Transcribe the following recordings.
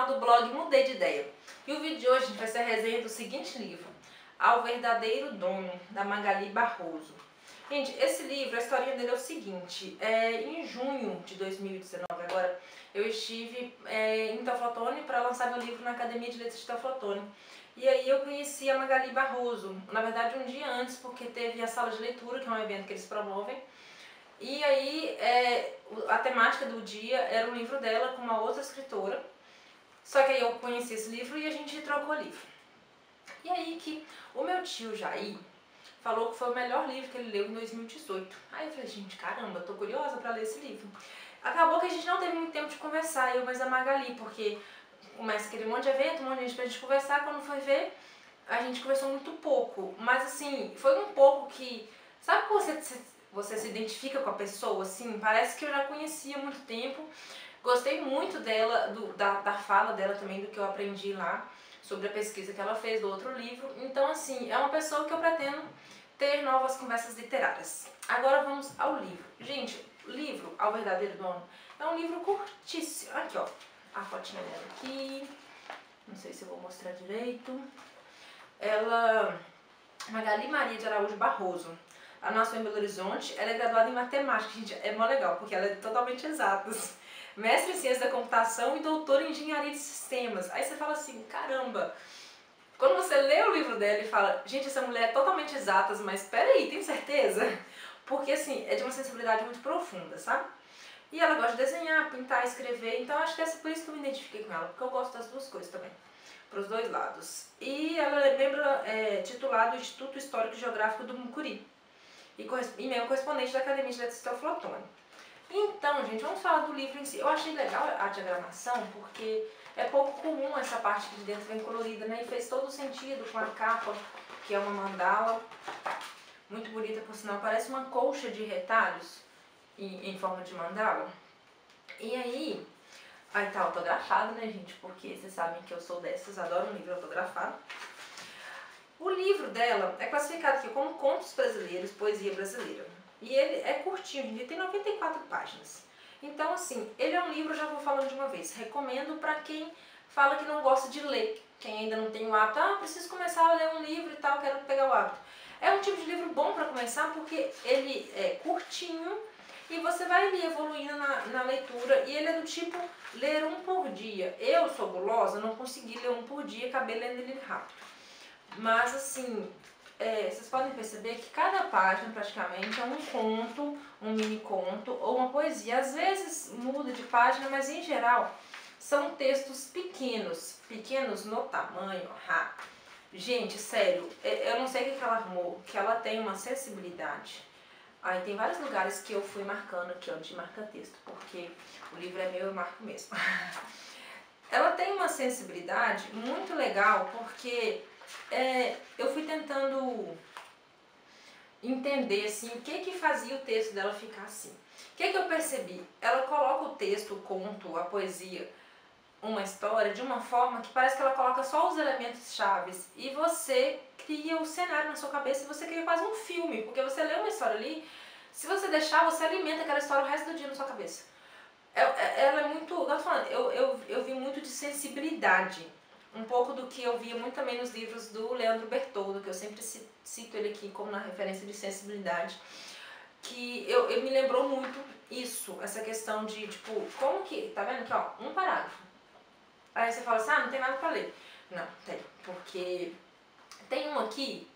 canal do blog Mudei de Ideia. E o vídeo de hoje vai ser a resenha do seguinte livro, Ao Verdadeiro Dono, da Magali Barroso. Gente, esse livro, a historinha dele é o seguinte, em junho de 2019 agora, eu estive em Teófilo Otoni para lançar meu livro na Academia de Letras de Teófilo Otoni. E aí eu conheci a Magali Barroso, na verdade um dia antes, porque teve a sala de leitura, que é um evento que eles promovem. E aí a temática do dia era um livro dela com uma outra escritora, só que aí eu conheci esse livro e a gente trocou o livro. E aí que o meu tio Jair falou que foi o melhor livro que ele leu em 2018. Aí eu falei, gente, caramba, tô curiosa pra ler esse livro. Acabou que a gente não teve muito tempo de conversar, eu mais a Magali, porque começa aquele monte de evento, um monte de gente pra gente conversar, quando foi ver, a gente conversou muito pouco. Mas assim, foi um pouco que, sabe quando você se identifica com a pessoa, assim? Parece que eu já conhecia há muito tempo, gostei muito dela, da fala dela também, do que eu aprendi lá, sobre a pesquisa que ela fez do outro livro. Então, assim, é uma pessoa que eu pretendo ter novas conversas literárias. Agora vamos ao livro. Gente, o livro Ao Verdadeiro Dono é um livro curtíssimo. Aqui, ó, a fotinha dela aqui. Não sei se eu vou mostrar direito. Ela, Magali Maria de Araújo Barroso. Ela nasceu em Belo Horizonte. Ela é graduada em matemática. Gente, é mó legal, porque ela é totalmente exatas. Mestre em Ciência da Computação e doutora em Engenharia de Sistemas. Aí você fala assim, caramba, quando você lê o livro dela e fala, gente, essa mulher é totalmente exatas, mas peraí, tem certeza? Porque assim, é de uma sensibilidade muito profunda, sabe? E ela gosta de desenhar, pintar, escrever, então acho que é por isso que eu me identifiquei com ela, porque eu gosto das duas coisas também, para os dois lados. E ela é membro titulado do Instituto Histórico e Geográfico do Mucuri e meio correspondente da Academia de Letras de Teófilo Otoni. Então, gente, vamos falar do livro em si. Eu achei legal a diagramação, porque é pouco comum essa parte que de dentro vem colorida, né? E fez todo sentido com a capa, que é uma mandala, muito bonita, por sinal. Parece uma colcha de retalhos em forma de mandala. E aí tá autografado, né, gente? Porque vocês sabem que eu sou dessas, adoro um livro autografado. O livro dela é classificado aqui como Contos Brasileiros, Poesia Brasileira. E ele é curtinho, ele tem 94 páginas. Então, assim, ele é um livro, já vou falando de uma vez, recomendo para quem fala que não gosta de ler, quem ainda não tem o hábito, ah, preciso começar a ler um livro e tal, quero pegar o hábito. É um tipo de livro bom para começar porque ele é curtinho e você vai ali evoluindo na leitura e ele é do tipo ler um por dia. Eu sou gulosa, não consegui ler um por dia, acabei lendo ele rápido. Mas, assim... vocês podem perceber que cada página praticamente é um conto, um mini conto ou uma poesia. Às vezes muda de página, mas em geral são textos pequenos, pequenos no tamanho. Gente, sério, eu não sei o que ela armou, que ela tem uma sensibilidade. Aí tem vários lugares que eu fui marcando aqui, onde marca texto, porque o livro é meu, eu marco mesmo. Ela tem uma sensibilidade muito legal, porque... eu fui tentando entender assim, o que fazia o texto dela ficar assim. O que eu percebi? Ela coloca o texto, o conto, a poesia, uma história, de uma forma que parece que ela coloca só os elementos chaves e você cria o cenário na sua cabeça e você cria quase um filme, porque você lê uma história ali, se você deixar, você alimenta aquela história o resto do dia na sua cabeça. Ela é muito... eu vi muito de sensibilidade. Um pouco do que eu via muito também nos livros do Leandro Bertoldo, que eu sempre cito ele aqui como na referência de sensibilidade, que eu me lembrou muito isso, essa questão de, tipo, como que, tá vendo aqui, ó, um parágrafo. Aí você fala assim, ah, não tem nada pra ler. Não, tem, porque tem um aqui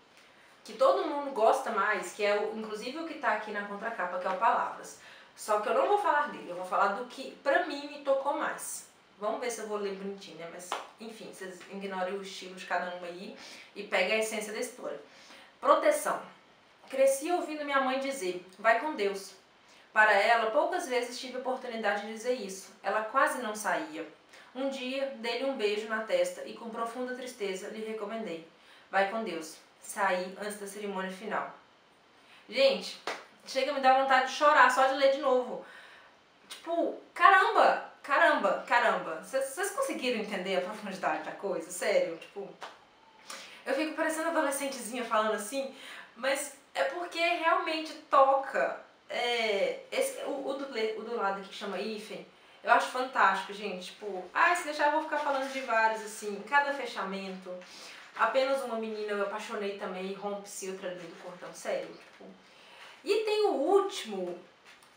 que todo mundo gosta mais, que é, inclusive, o que tá aqui na contracapa, que é o Palavras. Só que eu não vou falar dele, eu vou falar do que, pra mim, me tocou mais. Vamos ver se eu vou ler bonitinho, né? Mas, enfim, vocês ignorem o estilo de cada uma aí e peguem a essência da história. Proteção. Cresci ouvindo minha mãe dizer, vai com Deus. Para ela, poucas vezes tive a oportunidade de dizer isso. Ela quase não saía. Um dia, dei-lhe um beijo na testa e com profunda tristeza lhe recomendei. Vai com Deus. Saí antes da cerimônia final. Gente, chega a me dar vontade de chorar só de ler de novo. Tipo, caramba! Caramba, caramba, vocês conseguiram entender a profundidade da coisa? Sério, tipo... Eu fico parecendo adolescentezinha falando assim, mas é porque realmente toca... o do lado que chama hífen, Eu acho fantástico, gente. Tipo, ai, se deixar eu vou ficar falando de vários, assim, cada fechamento. Apenas uma menina, eu apaixonei também, rompe-se outra ali do cordão, sério. Tipo. E tem o último,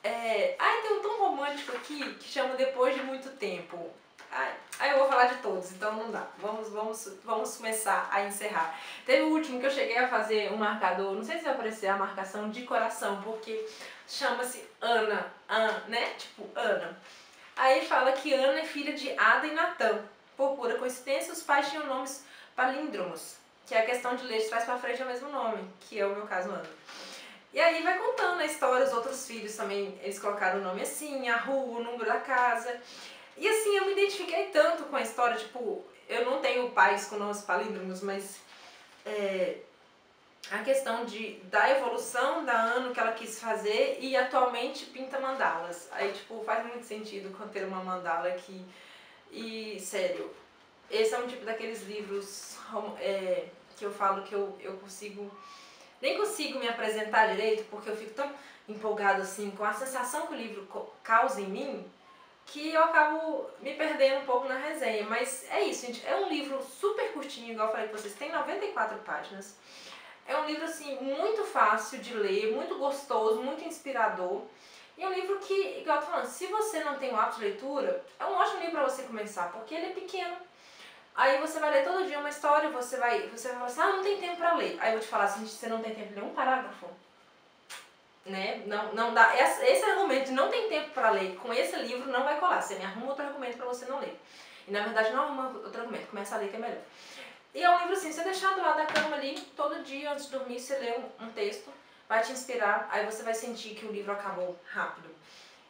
ai, tem um tão romântico aqui, que chama Depois de Muito Tempo. Ai, eu vou falar de todos, então não dá. Vamos começar a encerrar. Teve o último que eu cheguei a fazer um marcador, não sei se vai aparecer a marcação de coração, porque chama-se Ana, né? Tipo, Ana. Aí fala que Ana é filha de Ada e Natã. Por pura coincidência, os pais tinham nomes palíndromos, que é a questão de leite traz pra frente o mesmo nome, que é o meu caso, Ana. E aí vai contando a história, os outros filhos também, eles colocaram o nome assim, a rua, o número da casa. E assim, eu me identifiquei tanto com a história, tipo, eu não tenho pais com nomes palíndromos, mas a questão da evolução da Ana, que ela quis fazer, e atualmente pinta mandalas. Aí, tipo, faz muito sentido ter uma mandala aqui. E, sério, esse é um tipo daqueles livros que eu falo que eu consigo... Nem consigo me apresentar direito, porque eu fico tão empolgada, assim, com a sensação que o livro causa em mim, que eu acabo me perdendo um pouco na resenha. Mas é isso, gente. É um livro super curtinho, igual eu falei pra vocês, tem 94 páginas. É um livro, assim, muito fácil de ler, muito gostoso, muito inspirador. E é um livro que, igual eu tô falando, se você não tem o hábito de leitura, é um ótimo livro pra você começar, porque ele é pequeno. Aí você vai ler todo dia uma história, você vai falar assim, ah, não tem tempo pra ler. Aí eu vou te falar assim, você não tem tempo de ler um parágrafo? Né? Não dá. Esse argumento de não tem tempo pra ler com esse livro não vai colar. Você me arruma outro argumento pra você não ler. E na verdade não arruma outro argumento, começa a ler que é melhor. E é um livro assim, você deixar do lado da cama ali, todo dia antes de dormir, você lê um texto, vai te inspirar, aí você vai sentir que o livro acabou rápido.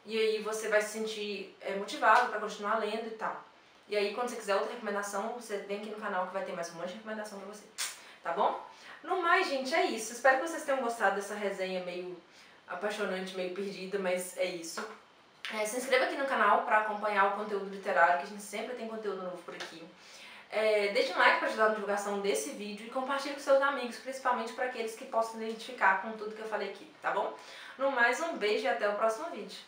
E aí você vai se sentir motivado pra continuar lendo e tal. E aí quando você quiser outra recomendação, você vem aqui no canal que vai ter mais um monte de recomendação pra você. Tá bom? No mais, gente, é isso. Espero que vocês tenham gostado dessa resenha meio apaixonante, meio perdida, mas é isso. Se inscreva aqui no canal pra acompanhar o conteúdo literário, que a gente sempre tem conteúdo novo por aqui. Deixe um like para ajudar na divulgação desse vídeo e compartilhe com seus amigos, principalmente para aqueles que possam identificar com tudo que eu falei aqui, tá bom? No mais, um beijo e até o próximo vídeo.